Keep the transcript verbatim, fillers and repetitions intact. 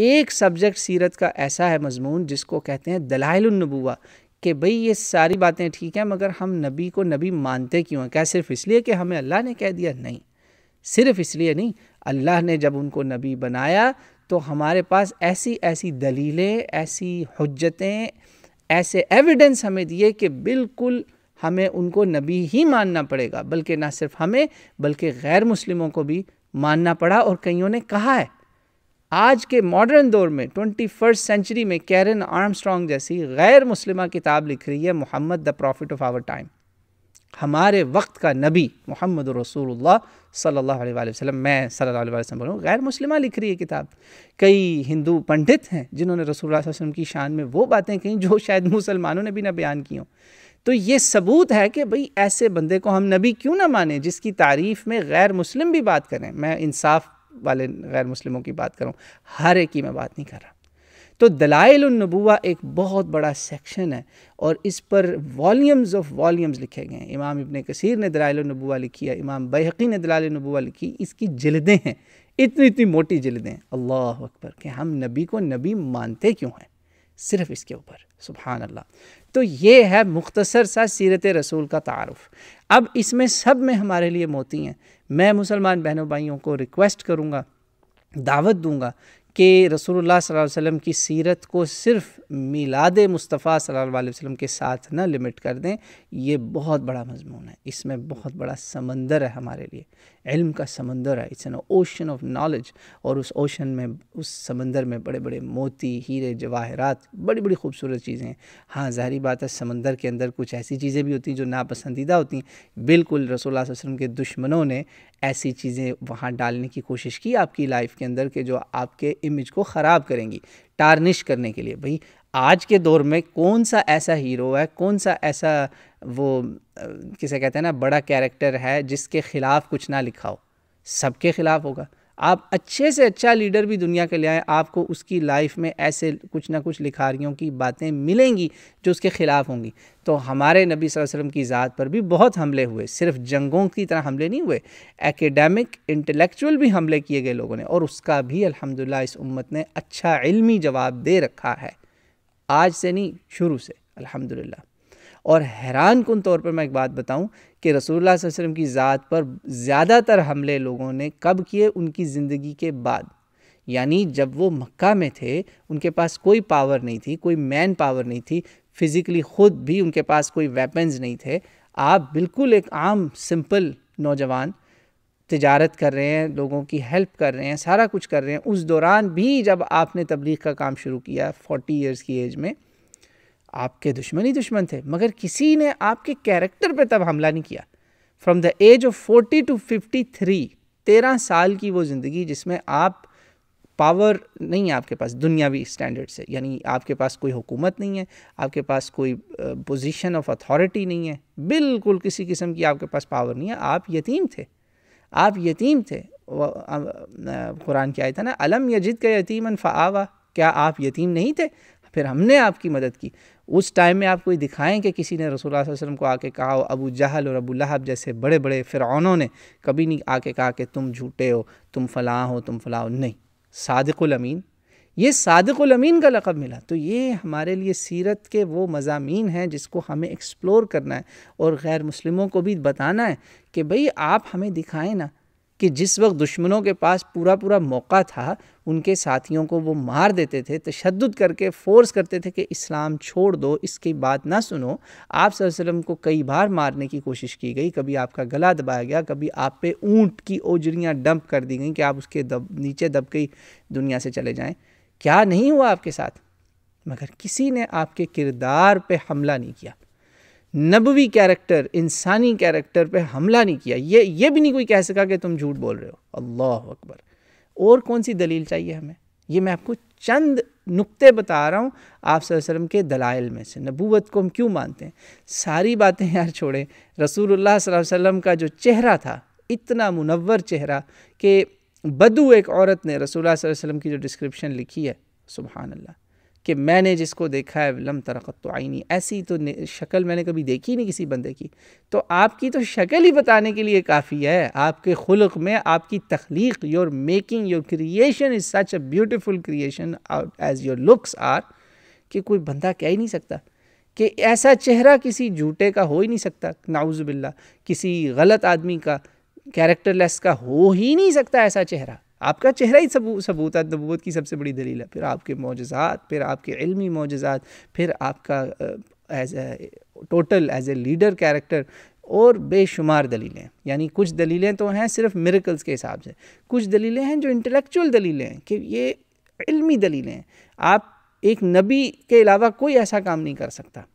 एक सब्जेक्ट सीरत का ऐसा है मजमून जिसको कहते हैं दलाइल उन-नबुव्वा, कि भई ये सारी बातें ठीक हैं मगर हम नबी को नबी मानते क्यों हैं? क्या सिर्फ इसलिए कि हमें अल्लाह ने कह दिया? नहीं, सिर्फ इसलिए नहीं, अल्लाह ने जब उनको नबी बनाया तो हमारे पास ऐसी ऐसी दलीलें, ऐसी हुज्जतें, ऐसे एविडेंस हमें दिए कि बिल्कुल हमें उनको नबी ही मानना पड़ेगा। बल्कि ना सिर्फ हमें बल्कि गैर मुस्लिमों को भी मानना पड़ा, और कईयों ने कहा है आज के मॉडर्न दौर में ट्वेंटी फर्स्ट सेंचुरी में कैरन आर्मस्ट्रॉन्ग जैसी गैर मुस्लिमा किताब लिख रही है Muhammad the prophet of our time, हमारे वक्त का नबी मोहम्मद रसूलुल्लाह सल्लल्लाहु अलैहि वसल्लम। मैं सल्लल्लाहु अलैहि वसल्लम बोलूँ, गैर मुस्लिमा लिख रही है किताब। कई हिंदू पंडित हैं जिन्होंने रसूलुल्लाह सल्लल्लाहु अलैहि वसल्लम की शान में वो बातें कहीं जो शायद मुसलमानों ने भी ना बयान की हों। तो ये सबूत है कि भाई ऐसे बंदे को हम नबी क्यों ना माने जिसकी तारीफ़ में गैर मुस्लिम भी बात करें। मैं इंसाफ वाले गैर मुस्लिमों की बात करूँ, हर एक की मैं बात नहीं कर रहा। तो दलाइल उन-नबुव्वा एक बहुत बड़ा सेक्शन है और इस पर वॉल्यूम्स ऑफ वॉल्यूम्स लिखे गए हैं। इमाम इब्न कसीर ने दलाइल उन-नबुव्वा लिखी है, इमाम बैहक़ी ने दलाइल उन-नबुव्वा लिखी। इसकी जिल्दें हैं, इतनी इतनी मोटी जिल्दें। अल्लाह अकबर, कि हम नबी को नबी मानते क्यों हैं, सिर्फ इसके ऊपर। सुभान अल्लाह। तो ये है मुख्तसर सा सीरत रसूल का तारुफ। अब इसमें सब में हमारे लिए मोती हैं। मैं मुसलमान बहनों भाइयों को रिक्वेस्ट करूँगा, दावत दूँगा कि रसूलुल्लाह सल्लल्लाहु अलैहि वसल्लम की सीरत को सिर्फ मिलाद मुस्तफ़ा सल्लल्लाहु अलैहि वसल्लम के साथ न लिमिट कर दें। ये बहुत बड़ा मजमून है, इसमें बहुत बड़ा समंदर है हमारे लिए, इल्म का समंदर है। It's an ocean of knowledge, और उस ओशन में, उस समंदर में बड़े बड़े मोती, हीरे, जवाहरात, बड़ी बड़ी खूबसूरत चीज़ें हैं। हाँ, ज़ाहिर बात है समंदर के अंदर कुछ ऐसी चीज़ें भी होती हैं जो नापसंदीदा होती हैं। बिल्कुल रसूलुल्लाह सल्लल्लाहु अलैहि वसल्लम के दुश्मनों ने ऐसी चीज़ें वहाँ डालने की कोशिश की आपकी लाइफ के अंदर कि जो आपके इमेज को ख़राब करेंगी, टार्निश करने के लिए। भाई आज के दौर में कौन सा ऐसा हीरो है, कौन सा ऐसा वो किसे कहते हैं ना बड़ा कैरेक्टर है जिसके ख़िलाफ़ कुछ ना लिखा हो? सबके ख़िलाफ़ होगा। आप अच्छे से अच्छा लीडर भी दुनिया के ले आए, आपको उसकी लाइफ में ऐसे कुछ ना कुछ लिखारियों की बातें मिलेंगी जो उसके ख़िलाफ़ होंगी। तो हमारे नबी सल्लल्लाहु अलैहि वसल्लम की ज़ात पर भी बहुत हमले हुए, सिर्फ जंगों की तरह हमले नहीं हुए, एकेडमिक इंटेलेक्चुअल भी हमले किए गए लोगों ने, और उसका भी अल्हम्दुलिल्लाह इस उम्मत ने अच्छा इल्मी जवाब दे रखा है, आज से नहीं शुरू से, अल्हम्दुलिल्लाह। और हैरान कुन तौर पर मैं एक बात बताऊं कि रसूलुल्लाह सल्लल्लाहु अलैहि वसल्लम की ज़ात पर ज़्यादातर हमले लोगों ने कब किए? उनकी ज़िंदगी के बाद, यानी जब वो मक्का में थे, उनके पास कोई पावर नहीं थी, कोई मैन पावर नहीं थी, फिज़िकली ख़ुद भी उनके पास कोई वेपन्स नहीं थे। आप बिल्कुल एक आम सिंपल नौजवान तिजारत कर रहे हैं, लोगों की हेल्प कर रहे हैं, सारा कुछ कर रहे हैं। उस दौरान भी जब आपने तबलीग का काम शुरू किया फोर्टी ईयर्स की एज में, आपके दुश्मन ही दुश्मन थे, मगर किसी ने आपके कैरेक्टर पे तब हमला नहीं किया। From the age of forty to fifty three तेरह साल की वो ज़िंदगी जिसमें आप पावर नहीं है आपके पास दुनियावी स्टैंडर्ड से, यानी आपके पास कोई हुकूमत नहीं है, आपके पास कोई पोजीशन ऑफ अथॉरिटी नहीं है, बिल्कुल किसी किस्म की आपके पास पावर नहीं है। आप यतीम थे, आप यतीम थे। कुरान की आयत है ना, अलम यजिद का यतीमन फ़आवा, क्या आप यतीम नहीं थे? फिर हमने आपकी मदद की। उस टाइम में आप कोई दिखाएं कि किसी ने रसूलुल्लाह सल्लल्लाहु अलैहि वसल्लम को आके कहा हो, अबू जहल और अबू लहब जैसे बड़े बड़े फ़िरऔनों ने कभी नहीं आके कहा कि तुम झूठे हो, तुम फ़लाँ हो, तुम फ़लाँ हो। नहीं, सादिकुल अमीन, ये सादिकुल अमीन का लक़ब मिला। तो ये हमारे लिए सीरत के वो मज़ामीन हैं जिसको हमें एक्सप्लोर करना है और गैर मुस्लिमों को भी बताना है कि भाई आप हमें दिखाएँ ना कि जिस वक्त दुश्मनों के पास पूरा पूरा मौका था, उनके साथियों को वो मार देते थे, तशद्दुद करके फ़ोर्स करते थे कि इस्लाम छोड़ दो, इसकी बात ना सुनो। आप सल्लल्लाहु अलैहि वसल्लम को कई बार मारने की कोशिश की गई, कभी आपका गला दबाया गया, कभी आप पे ऊंट की ओजरियां डंप कर दी गई कि आप उसके दब नीचे दब के दुनिया से चले जाएँ। क्या नहीं हुआ आपके साथ, मगर किसी ने आपके किरदार पर हमला नहीं किया, नबवी कैरेक्टर, इंसानी कैरेक्टर पे हमला नहीं किया। ये ये भी नहीं कोई कह सका कि तुम झूठ बोल रहे हो। अल्लाह अकबर, और कौन सी दलील चाहिए हमें? ये मैं आपको चंद नुक्ते बता रहा हूँ आप सल्लल्लाहु अलैहि वसल्लम के दलाइल में से। नबूवत को हम क्यों मानते हैं, सारी बातें यार छोड़ें। रसूलुल्लाह सल्लल्लाहु अलैहि वसल्लम का जो चेहरा था, इतना मुनव्वर चेहरा कि बदू एक औरत ने रसूलुल्लाह सल्लल्लाहु अलैहि वसल्लम की जो डिस्क्रिप्शन लिखी है, सुबहानल्लाह, कि मैंने जिसको देखा है लम तरक़त आईनी, ऐसी तो शक्ल मैंने कभी देखी नहीं किसी बंदे की। तो आपकी तो शक्ल ही बताने के लिए काफ़ी है, आपके खुलक में, आपकी तख्लीक, your making, your creation is such a beautiful creation as your looks are, कि कोई बंदा कह ही नहीं सकता कि ऐसा चेहरा किसी झूठे का हो ही नहीं सकता, नाउज़ बिल्ला, किसी गलत आदमी का, कैरेक्टरलेस का हो ही नहीं सकता ऐसा चेहरा। आपका चेहरा ही सबू सबूत है, नबूवत की सबसे बड़ी दलील है। फिर आपके मोजज़ात, फिर आपके इल्मी मोजज़ात, फिर आपका as a total as a leader character, और बेशुमार दलीलें। यानी कुछ दलीलें तो हैं सिर्फ मिरेकल्स के हिसाब से, कुछ दलीलें हैं जो इंटेलेक्चुअल दलीलें हैं कि ये इल्मी दलीलें हैं। आप एक नबी के अलावा कोई ऐसा काम नहीं कर सकता।